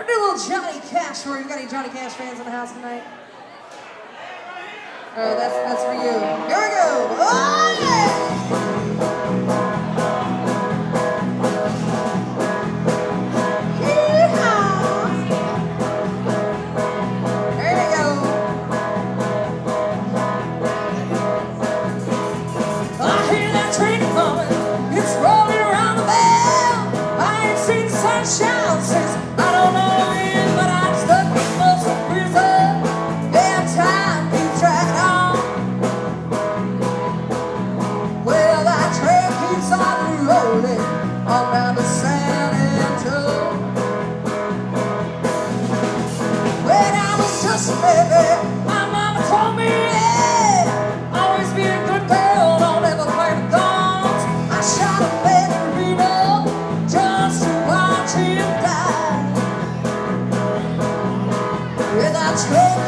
We're doing a little Johnny Cash. We've got any Johnny Cash fans in the house tonight? All right, that's for you. Here we go. Oh, yeah!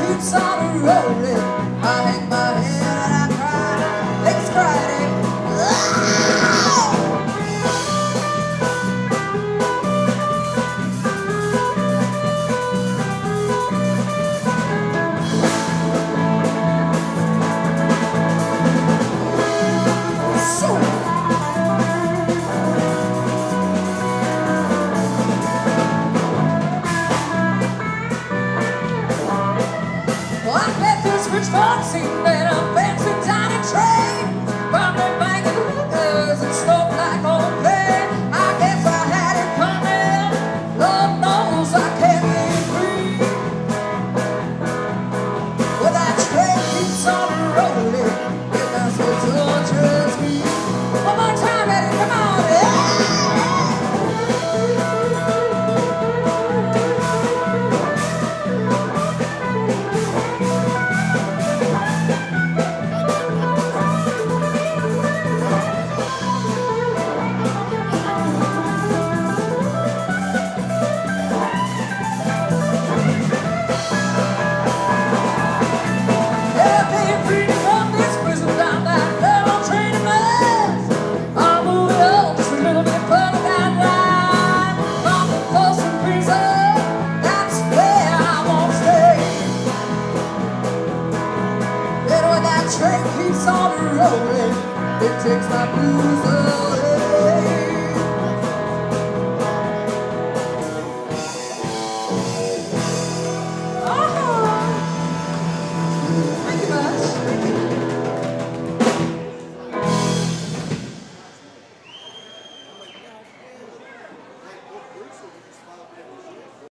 Keeps on rolling.